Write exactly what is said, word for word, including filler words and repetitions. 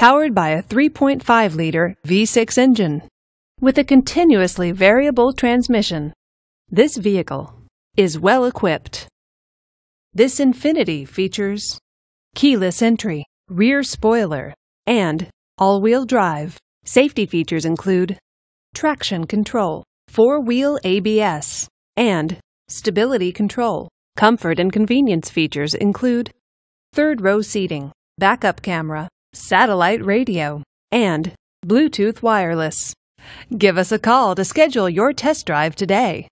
powered by a three point five liter V six engine with a continuously variable transmission. This vehicle is well equipped. This Infiniti features keyless entry, rear spoiler, and all-wheel drive. Safety features include traction control, four-wheel A B S, and stability control. Comfort and convenience features include third-row seating, backup camera, satellite radio, and Bluetooth wireless. Give us a call to schedule your test drive today.